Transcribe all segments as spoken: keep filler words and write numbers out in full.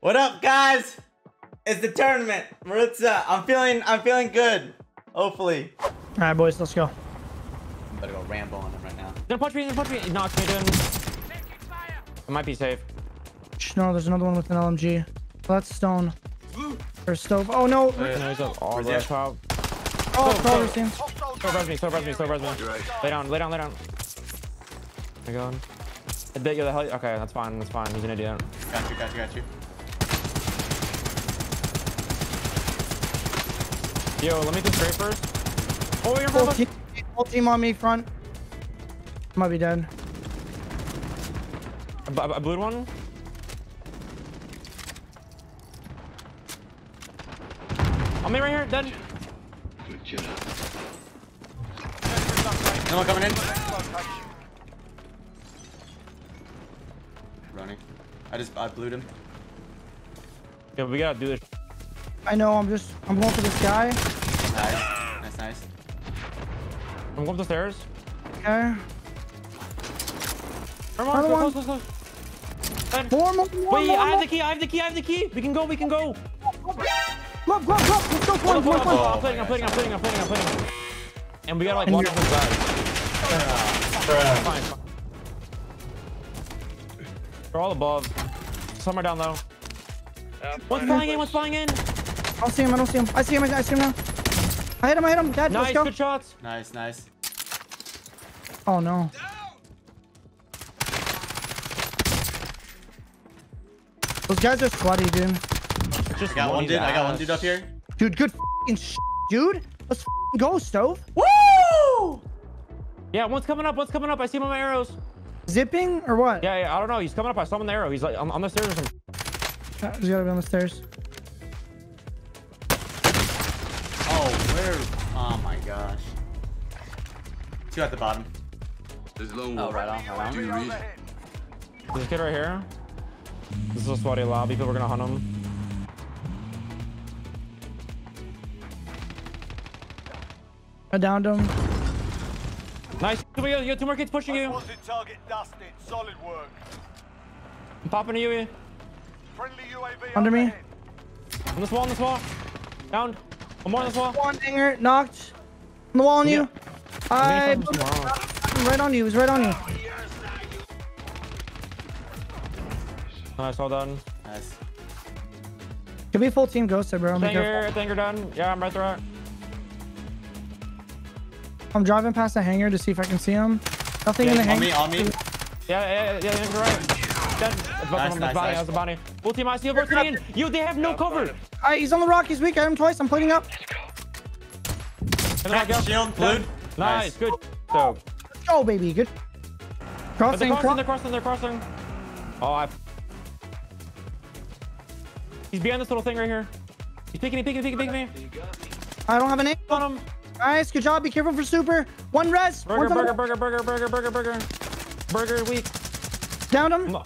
What up, guys? It's the tournament. Maritza, I'm feeling, I'm feeling good. Hopefully. All right, boys, let's go. I'm gonna go Rambo on him right now. They're punch me, they're punch me. No, it's me doing. It might be safe. No, there's another one with an L M G. That's stone. Or stove. Oh no. Oh, yeah, no, he's up all the top. Oh, stove, Rasim. Stove, res me, stove, res me, stove, res me. Lay down, lay down, lay down. There you go. Okay, that's fine, that's fine. He's an idiot. Got you, got you, got you. Yo, let me do straight first. Oh, you're both. Whole team on me, front. Might be dead. I, I, I blew one. On me right here, dead. Good job. No one coming in. Running. I just I blew him. Yeah, we gotta do this. I know. I'm just I'm going for this guy. Nice, nice, nice. I'm going up the stairs. Okay. Come on, close, close, close. More, more, more, Wait, more, I have more. the key. I have the key. I have the key. We can go. We can go. Glove, glove, glove. Let's go for him. I'm playing. I'm playing. I'm playing. I'm playing. I'm playing. And we gotta like walk off his back. They're all above. Some are down low. Yeah, What's flying in? What's flying in? I don't see him. I don't see him. I see him. I see him now. I hit him. I hit him. Dad, nice, let's go. Good shots. Nice, nice. Oh no. Those guys are squatty, dude. Just I got one dude. Ass. I got one dude up here. Dude, good fucking shit, dude. Let's fucking go, Stove. Woo! Yeah, one's coming up. One's coming up. I see him on my arrows. Zipping or what? Yeah, yeah, I don't know. He's coming up. I saw him in the arrow. He's like on, on the stairs or something. Uh, he's gotta be on the stairs. Oh, where? Oh my gosh. Two at the bottom. There's low. Oh, right on. Right on. This kid right here. This is a sweaty lobby. People are gonna hunt him. I downed him. Nice. You got two more kids pushing you. Target dusted. Solid work. I'm popping to you. Friendly U A V under me. On this wall, on this wall. Down. One more on this wall. One hanger knocked. On the wall on yeah. you. I. I right on you. It was right on you. Nice. All done. Nice. Could be full team ghosted, bro. Hanger, hanger done. Yeah, I'm right there. I'm driving past the hangar to see if I can see him. Nothing yeah, in the hangar. On me, on me. Yeah, yeah, yeah, you're right. That's nice, nice, body, nice. Body. Full team, I see over coming in. Yo, they have no cover. Uh, he's on the rock. He's weak. I hit him twice. I'm putting up. Crack the shield, dude. Nice. nice, good. So. Let's go, baby. Good. Crossing, crossing, they're crossing, they're crossing. Oh, I... He's behind this little thing right here. He's picking me, picking me, picking me, picking me. I don't have an aim on him. Nice, good job. Be careful for super. One res. Burger, burger, burger, burger, burger, burger, burger. Burger weak. Downed him.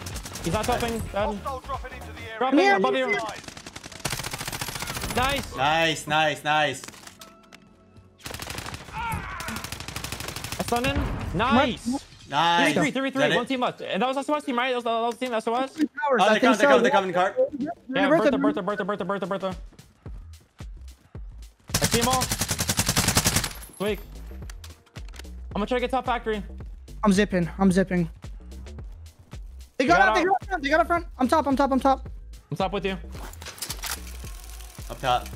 He's not topping. Dropping here, above here. Nice. Nice, nice, nice. A stun in. Nice. What? Nice. Three, three, three, three. One team left. And that was S O S team, right? That was, that was the team S O S. Oh, they come, they come, they come in the cart. Yeah, Bertha, Bertha, Bertha, Bertha, Bertha, Bertha. I see them all. Weak. I'm gonna try to get top factory. I'm zipping. I'm zipping. They got, got out, out. They got out front. They got out front. I'm top. I'm top. I'm top. I'm top with you. Up top.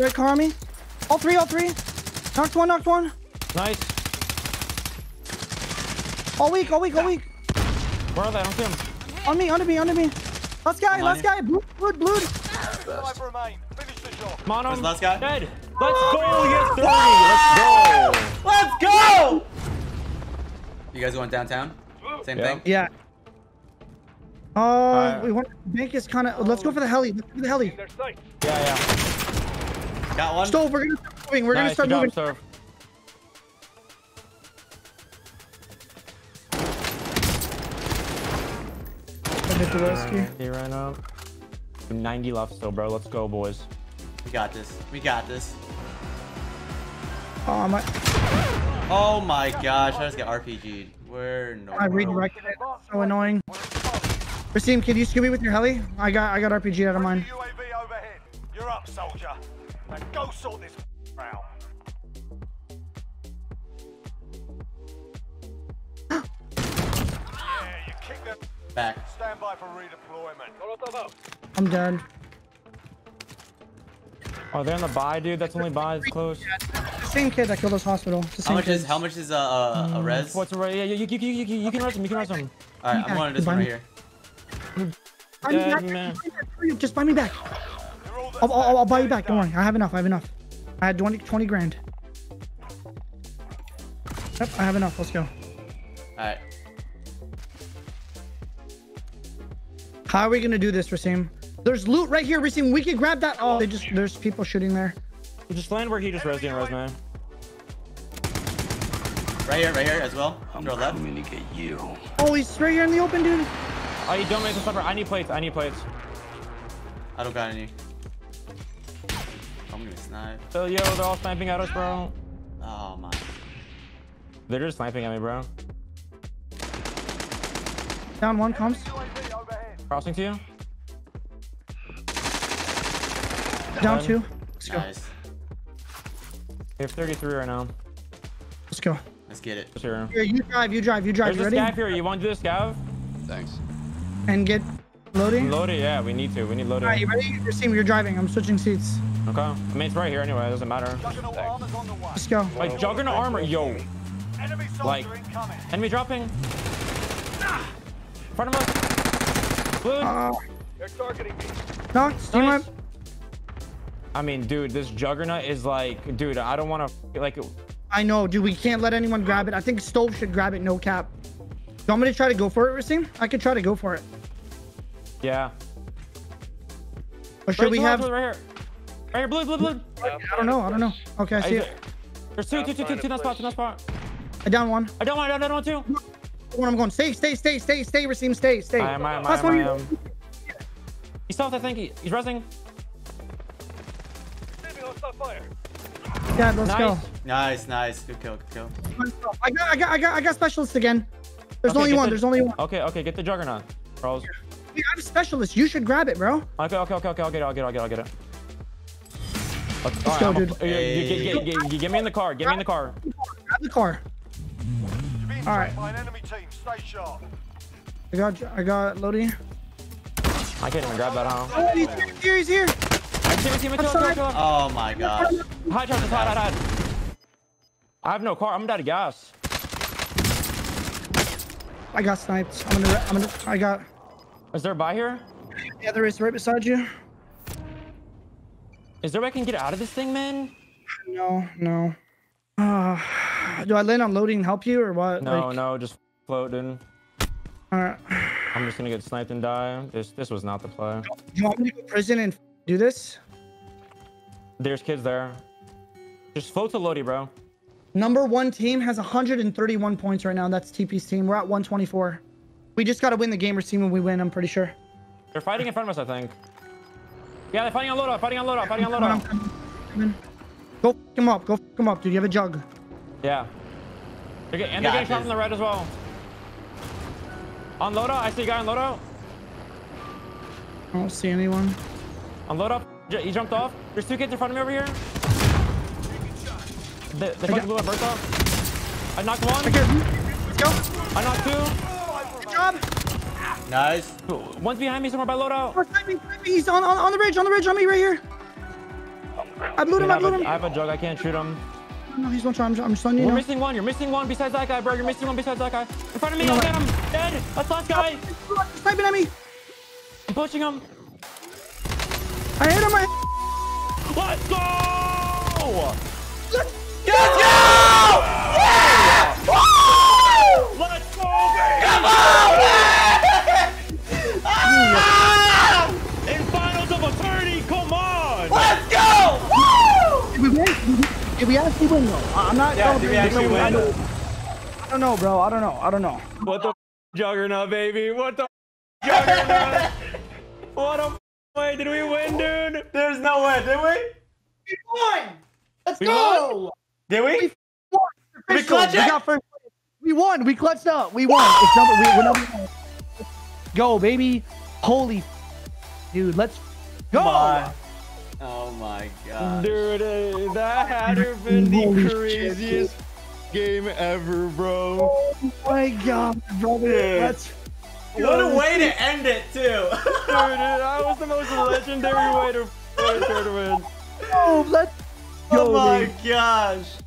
Red car on me. All three. All three. Knocked one. Knocked one. Nice. All weak. All weak. All weak. Where are they? I don't see them. On me. Under me. Under me. Last guy. I'm last guy. Blood. Blood. Blood. Come on, him. Last guy. Dead. Let's go, get three. Let's go. Let's go. You guys going downtown? Same yeah. thing? Yeah. Uh, uh, we want bank is kind of. Let's go for the heli. Let's go for the heli. Yeah, yeah. Got one. Stove, we're gonna start moving. We're nice, gonna start moving. Job, I hit the rescue. He ran up. ninety left still, bro. Let's go, boys. We got this. We got this. Oh my! Oh my gosh! I just got R P G'd. Where no? I redirected it. So annoying. Rasim, can you scoop me with your heli? I got I got R P G out of mine. U A V overhead. You're up, soldier. Now go sort this out. Yeah, you kick them back. Stand by for redeployment. I'm dead. Oh, they're in the buy, dude. That's only buy. It's close. The same kid that killed us hospital. How much kid. is how much is uh, uh, a res? What's a res? Yeah, you you you you, you, you okay. can rush him. You can rush him. All right, yeah. I'm going to this one right here. I'm dead, man. Just buy me back. I'll, I'll, I'll buy you back. Don't worry. I have enough. I have enough. I had twenty grand. Yep, I have enough. Let's go. All right. How are we gonna do this, Rasim? There's loot right here, Rasim. We can grab that. Oh, they just there's people shooting there. Just land where he just res and res, man. Right here, right here as well. I'm gonna get you. Oh, he's right here in the open, dude. Oh, you don't make the suffer. I need plates. I need plates. I don't got any. I'm gonna snipe. So yo, they're all sniping at us, bro. Oh my. They're just sniping at me, bro. Down one comes. Crossing to you. Down one. Two. Let's go. Nice. We have thirty-three right now. Let's go. Let's get it. Here, you drive. You drive. You drive. There's you a ready? scav here. You want to do this scav? Thanks. And get loading? Loaded, yeah. We need to. We need loading. All right, you ready? Your team, you're driving. I'm switching seats. Okay. I mean, it's right here anyway. It doesn't matter. Let's go. Like, Juggernaut armor. Yo. Enemy like, incoming. Enemy dropping. Ah. In front of us. Blue. Uh, They're targeting me. Knocked. Nice. I mean, dude, this Juggernaut is like, dude, I don't want to, like. I know, dude. We can't let anyone grab it. I think Stove should grab it, no cap. Do you want me to try to go for it, Rasim? I could try to go for it. Yeah. Or should Wait, we have... Right here. Right here, blue, blue, blue. Yeah, I don't know, I don't know. Okay, I see it. There's two, two, two, two, two, that spot, two, that spot. I down one. I down one, I down one, two. One, I'm going. Stay, stay, stay, stay, stay, Rasim, stay, stay. I am, I am, I am, I am. He's south, I think. He, he's resting. Yeah, let's nice. go. Nice, nice. Good kill, good kill. I got, I got, I got, I got specialists again. There's okay, only one. The, there's only one. Okay, okay, get the Juggernaut, bro. Yeah, I'm a specialist. You should grab it, bro. Okay, okay, okay, okay. I'll get it. I'll get it. I'll get it. I'll get it. Okay, Let's right, go, I'm dude. A, hey. you, you, you, you, you, you, get me in the car. Get grab me in the car. Grab the car. All right. By an enemy team. Stay sharp. I got, I got Lodi. I can't even grab that, huh? Oh, he's here. He's here. Oh my god. Hide, hide, hide, hide, hide. I have no car. I'm out of gas. I got sniped. I'm gonna, I'm gonna, I got. Is there a buy here? Yeah, there is, right beside you. Is there a way I can get out of this thing, man? No, no. Uh, do I land on loading and help you or what? No, like... no, just float, dude. All right. I'm just gonna get sniped and die. This, this was not the play. Do you want me to go to prison and do this? There's kids there. Just float to Lodi, bro. Number one team has one hundred thirty-one points right now. That's T P's team. We're at one twenty-four. We just got to win the game, team. When we win, I'm pretty sure. They're fighting in front of us, I think. Yeah, they're fighting on loadout, fighting on loadout, fighting on loadout. Come on, come on. Go f them up. Go f them up, dude. You have a jug. Yeah. They're get, and they're getting shot on the red as well. On loadout. I see a guy on loadout. I don't see anyone. On loadout. He jumped off. There's two kids in front of me over here. They, they fucking blew my burst off. I knocked one. Let's go. I knocked two. Good job. Nice. One's behind me somewhere by loadout. He's on, on, on the ridge, on the ridge, on me right here. I blew him, I blew him. I have a jug, I can't shoot him. No, he's one shot. I'm just on you. You're missing one. You're missing one besides that guy, bro. You're missing one besides that guy. In front of me, I got him. Dead. That's the last guy. He's sniping at me. I'm pushing him. I hit him. I... Let's go. Let's Let's go! Yeah! Woo! Let's go, baby! Come on, man! Ah! In finals of eternity, come on! Let's go! Woo! Did we win? Did we actually win, though? I'm not... Yeah, did we actually win? I don't, I don't know, bro. I don't know. I don't know. What the f***, Juggernaut, baby? What the f***, Juggernaut? What a f*** way did we win, dude? There's no way, did we? We won! Let's we go! Won? Did we? We, won. we clutched we, got first we won. We clutched up. We won. It's number, we, we're number one. go, baby. Holy dude, let's go. My. Oh my god. Dude, uh, that had been the craziest shit. game ever, bro. Oh my god, brother. Let's What a way to end it, too! Dude, that was the most legendary way to play a tournament. Oh, let's go, oh my dude. gosh!